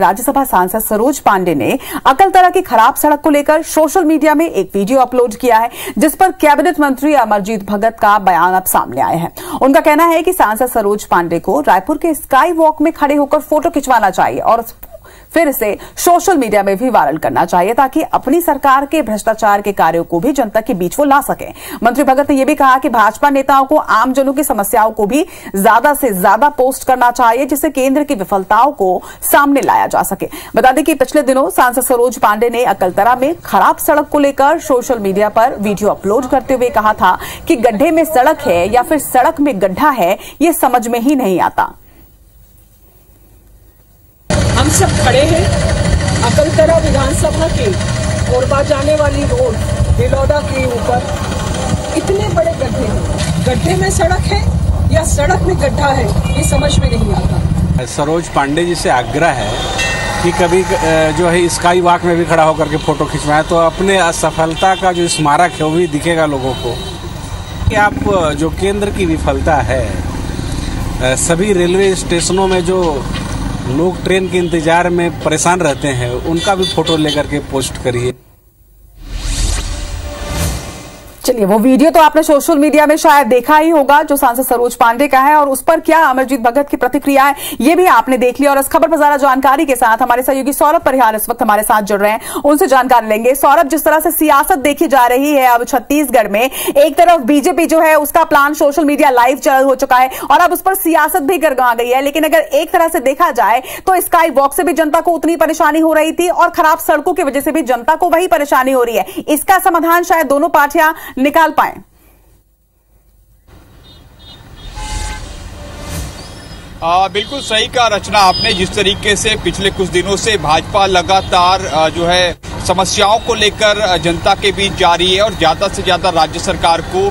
राज्यसभा सांसद सरोज पांडेय ने अकलतरा की खराब सड़क को लेकर सोशल मीडिया में एक वीडियो अपलोड किया है, जिस पर कैबिनेट मंत्री अमरजीत भगत का बयान अब सामने आए हैं। उनका कहना है कि सांसद सरोज पांडेय को रायपुर के स्काईवॉक में खड़े होकर फोटो खिंचवाना चाहिए और फिर इसे सोशल मीडिया में भी वायरल करना चाहिए, ताकि अपनी सरकार के भ्रष्टाचार के कार्यों को भी जनता के बीच वो ला सके। मंत्री भगत ने यह भी कहा कि भाजपा नेताओं को आमजनों की समस्याओं को भी ज्यादा से ज्यादा पोस्ट करना चाहिए, जिससे केंद्र की विफलताओं को सामने लाया जा सके। बता दें कि पिछले दिनों सांसद सरोज पांडेय ने अकलतरा में खराब सड़क को लेकर सोशल मीडिया पर वीडियो अपलोड करते हुए कहा था कि गड्ढे में सड़क है या फिर सड़क में गड्ढा है, ये समझ में ही नहीं आता। हम सब खड़े हैं अकलतरा विधानसभा के कोरबा जाने वाली रोड दिलौदा के ऊपर इतने बड़े गड्ढे हैं, गड्ढे में सड़क है या सड़क में गड्ढा है, ये समझ में नहीं आता। सरोज पांडेय जी से आग्रह है कि कभी जो है स्काई वॉक में भी खड़ा होकर के फोटो खिंचवाएं, तो अपने असफलता का जो स्मारक है वो भी दिखेगा लोगों को कि आप जो केंद्र की विफलता है, सभी रेलवे स्टेशनों में जो लोग ट्रेन के इंतजार में परेशान रहते हैं, उनका भी फोटो लेकर के पोस्ट करिए। चलिए, वो वीडियो तो आपने सोशल मीडिया में शायद देखा ही होगा जो सांसद सरोज पांडेय का है, और उस पर क्या अमरजीत भगत की प्रतिक्रिया है ये भी आपने देख लिया। और इस खबर पर ज्यादा जानकारी के साथ हमारे सहयोगी सौरभ परिहार इस वक्त हमारे साथ जुड़ रहे हैं, उनसे जानकारी लेंगे। सौरभ, जिस तरह से सियासत देखी जा रही है अब छत्तीसगढ़ में, एक तरफ बीजेपी जो है उसका प्लान सोशल मीडिया लाइव चालू हो चुका है और अब उस पर सियासत भी गरमा गई है, लेकिन अगर एक तरह से देखा जाए तो स्काई वॉक से भी जनता को उतनी परेशानी हो रही थी और खराब सड़कों की वजह से भी जनता को वही परेशानी हो रही है। इसका समाधान शायद दोनों पार्टियां निकाल पाए। बिल्कुल सही कहा रचना आपने, जिस तरीके से पिछले कुछ दिनों से भाजपा लगातार जो है समस्याओं को लेकर जनता के बीच जा रही है और ज़्यादा से ज़्यादा राज्य सरकार को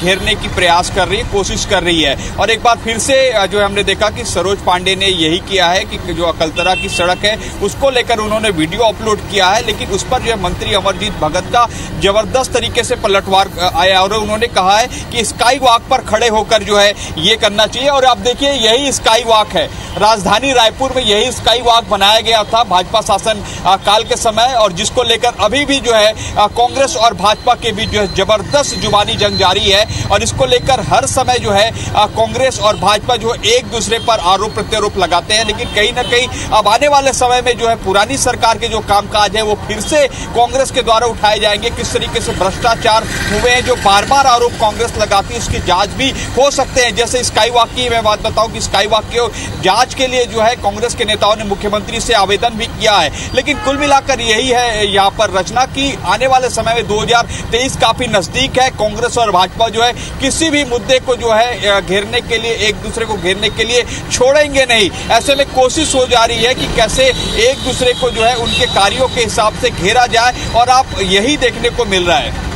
घेरने की प्रयास कर रही है, कोशिश कर रही है। और एक बार फिर से जो हमने देखा कि सरोज पांडेय ने यही किया है कि जो अकलतरा की सड़क है उसको लेकर उन्होंने वीडियो अपलोड किया है, लेकिन उस पर जो है मंत्री अमरजीत भगत का जबरदस्त तरीके से पलटवार आया और उन्होंने कहा है कि स्काई वॉक पर खड़े होकर जो है ये करना चाहिए। और आप देखिए, यही स्काई वॉक है, राजधानी रायपुर में यही स्काई वॉक बनाया गया था भाजपा शासन काल के समय, और जिसको लेकर अभी भी जो है कांग्रेस और भाजपा के बीच जो है जबरदस्त जुबानी जंग जारी है। और इसको लेकर हर समय जो है कांग्रेस और भाजपा जो है एक दूसरे पर आरोप प्रत्यारोप लगाते हैं, लेकिन कहीं ना कहीं अब आने वाले समय में जो है पुरानी सरकार के जो कामकाज है वो फिर से कांग्रेस के द्वारा उठाए जाएंगे। किस तरीके से भ्रष्टाचार हुए हैं, जो बार बार आरोप कांग्रेस लगाती है, उसकी जाँच भी हो सकते हैं। जैसे स्काई वॉक की मैं बात बताऊँ कि स्काई वॉक के जाँच के लिए जो है कांग्रेस के नेताओं ने मुख्यमंत्री से आवेदन भी किया है। लेकिन कुल मिलाकर यही है यहाँ पर रचना की आने वाले समय में 2023 काफी नजदीक है, कांग्रेस और भाजपा जो है किसी भी मुद्दे को जो है घेरने के लिए, एक दूसरे को घेरने के लिए छोड़ेंगे नहीं। ऐसे में कोशिश हो जा रही है कि कैसे एक दूसरे को जो है उनके कार्यों के हिसाब से घेरा जाए, और आप यही देखने को मिल रहा है।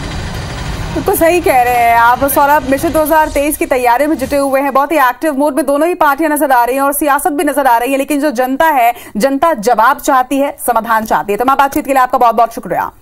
तो सही कह रहे हैं आप सौरभ मिश्र, 2023 की तैयारी में जुटे हुए हैं, बहुत ही एक्टिव मोड में दोनों ही पार्टियां नजर आ रही हैं और सियासत भी नजर आ रही है, लेकिन जो जनता है, जनता जवाब चाहती है, समाधान चाहती है। तमाम बातचीत के लिए आपका बहुत बहुत शुक्रिया।